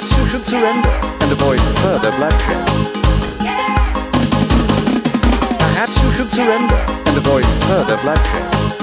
Perhaps you should surrender and avoid further bloodshed. Perhaps you should surrender and avoid further bloodshed.